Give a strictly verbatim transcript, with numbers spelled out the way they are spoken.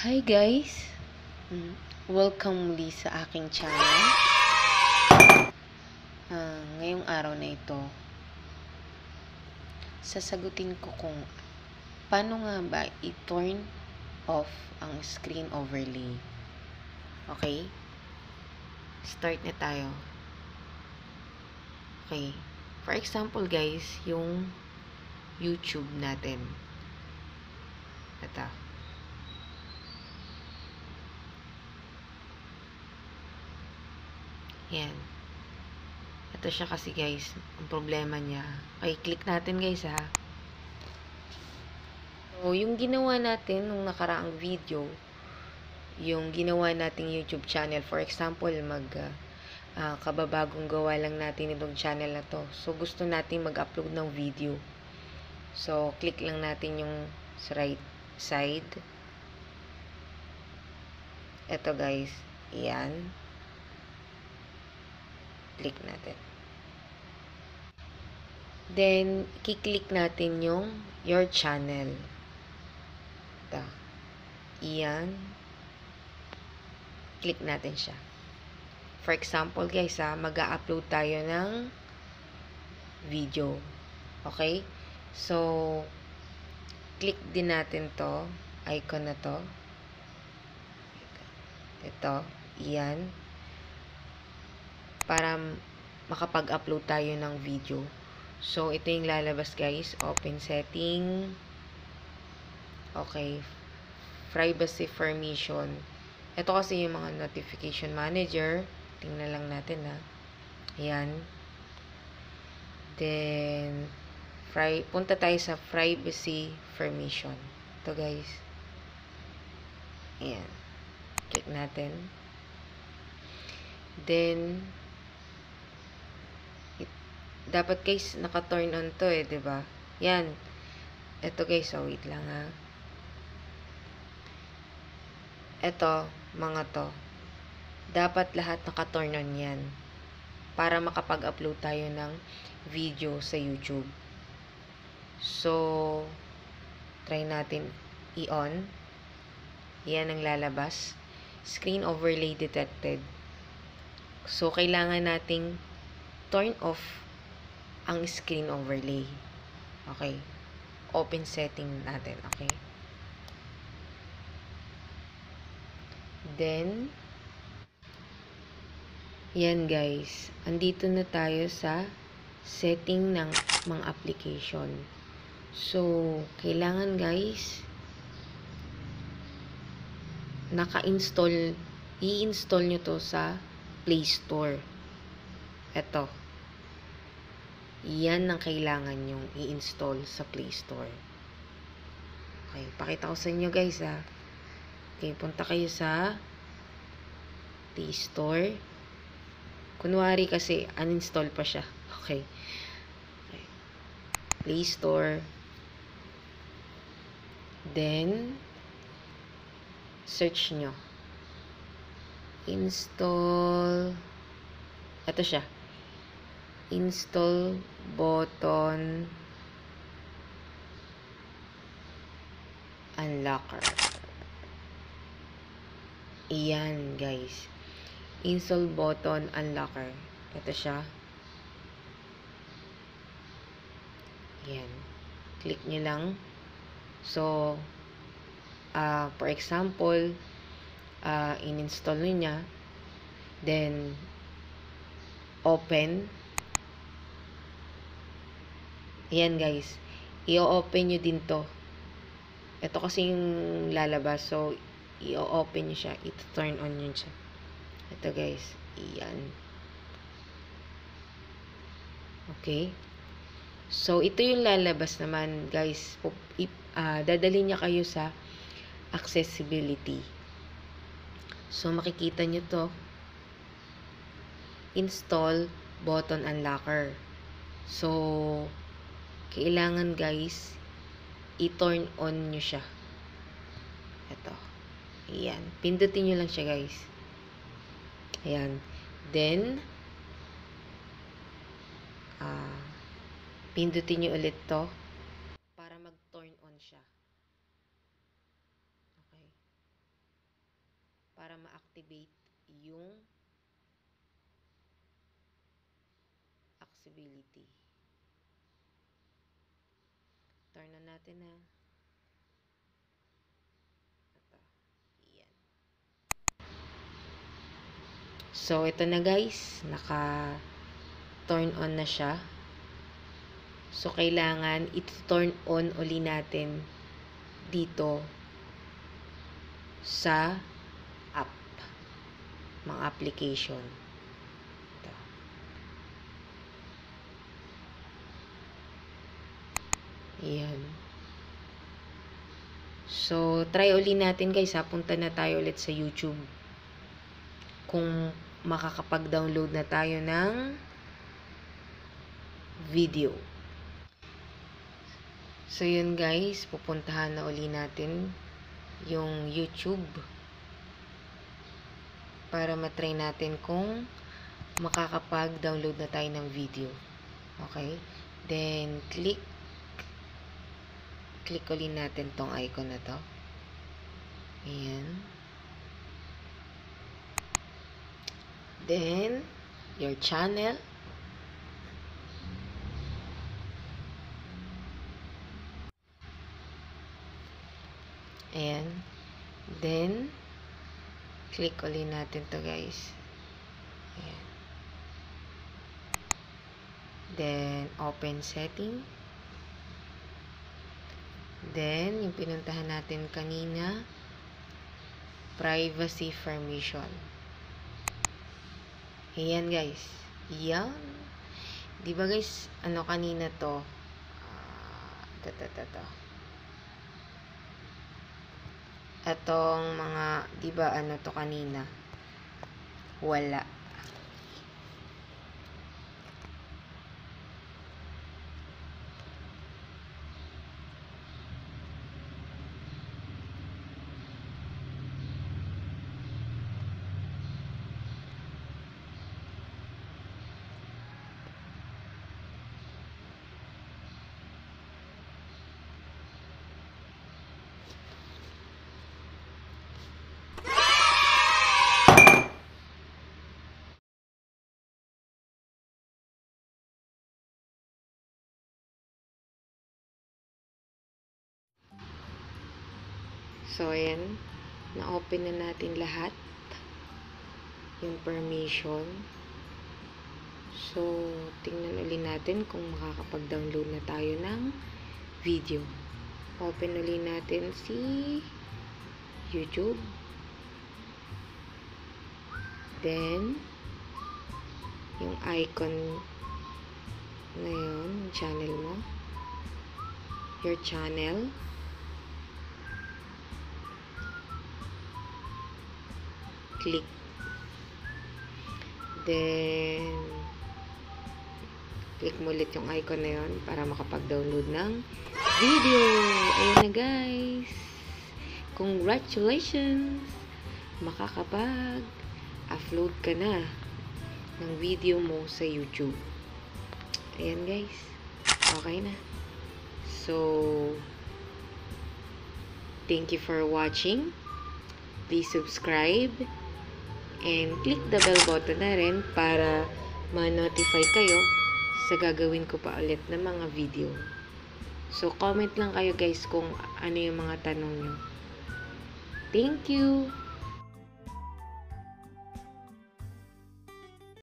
Hi guys, welcome muli sa aking channel. Uh, ngayong araw na ito, sasagutin ko kung paano nga ba i-turn off ang screen overlay. Okay? Start na tayo. Okay. For example guys, yung YouTube natin. Ito. Yan. Ito siya kasi guys, ang problema niya. Okay, click natin guys ha. So, yung ginawa natin nung nakaraang video, yung ginawa nating YouTube channel, for example, mag uh, kababagong gawa lang natin itong channel na to. So, gusto natin mag-upload ng video. So, click lang natin yung right side. Ito guys, yan. Click natin. Then, kiklik natin yung your channel. Ito. Iyan. Click natin siya. For example, guys, ha, mag-upload tayo ng video. Okay? So, click din natin to. Icon na to. Ito. Iyan. Para makapag-upload tayo ng video. So, ito yung lalabas guys. Open setting. Okay. Privacy permission. Ito kasi yung mga notification manager. Tingnan lang natin ha. Ayan. Then, punta tayo sa privacy permission. Ito guys. Ayan. Click natin. Then, dapat guys, naka-turn on to eh, diba? Yan. Ito guys, so wait lang ha. Ito, mga to. Dapat lahat naka-turn on yan. Para makapag-upload tayo ng video sa YouTube. So, try natin i-on. Yan ang lalabas. Screen overlay detected. So, kailangan nating turn off ang screen overlay. Okay. Open setting natin. Okay. Then, yan guys. Andito na tayo sa setting ng mga application. So, kailangan guys, naka-install, i-install nyo to sa Play Store. Ito. Yan ang kailangan yung i-install sa Play Store. Okay, pakita ko sa inyo guys ha. Okay, punta kayo sa Play Store. Kunwari kasi uninstall pa siya. Okay. Okay. Play Store. Then search nyo. Install. Ito siya. Install button unlocker. Iyan guys. Install button unlocker. Ito siya. Iyan. Click nyo lang. So, uh, for example, uh, in-install nyo niya. Then, open. Ayan guys, i-open nyo din to. Ito kasi yung lalabas, so i-open nyo siya, i-turn on nyo siya. Ito guys, iyan. Okay. So, ito yung lalabas naman guys. Uh, dadalhin niya kayo sa accessibility. So, makikita nyo to. Install button unlocker. So, kailangan guys, i-turn on nyo siya. Ito. Ayan. Pindutin nyo lang siya guys. Ayan. Then, Pindutin nyo ulit to para mag-turn on siya. Okay. Para ma-activate yung accessibility. Turn on natin na. Ito. Ayan. So, ito na guys. Naka-turn on na siya. So, kailangan i-turn on uli natin dito sa app, mga application. Ito. Ayan. So, try uli natin guys ha. Punta na tayo ulit sa YouTube. Kung makakapag-download na tayo ng video. So, yun guys, pupuntahan na uli natin yung YouTube para matry natin kung makakapag-download na tayo ng video. Okay? Then, click. Click uli natin tong icon na to. Ayan. Then, your channel. Ayan. Then, click ulit natin to guys. Ayan. Then, open setting. Then, yung pinuntahan natin kanina, privacy permission. Ayan guys. Ayan. Diba guys, ano kanina to? Ta ta ta ta. Atong mga, di ba ano to kanina? Wala. So, ayan. Na-open na natin lahat. Yung permission. So, tingnan uli natin kung makakapag-download na tayo ng video. Open uli natin si YouTube. Then, yung icon na yun, channel mo. Your channel. Click. Then, click mo ulit yung icon na yun para makapag-download ng video. Ayan na guys. Congratulations! Makakapag-upload ka na ng video mo sa YouTube. Ayan guys. Okay na. So, thank you for watching. Please subscribe. And click the bell button na rin para ma-notify kayo sa gagawin ko pa ulit na mga video. So, comment lang kayo guys kung ano yung mga tanong nyo. Thank you!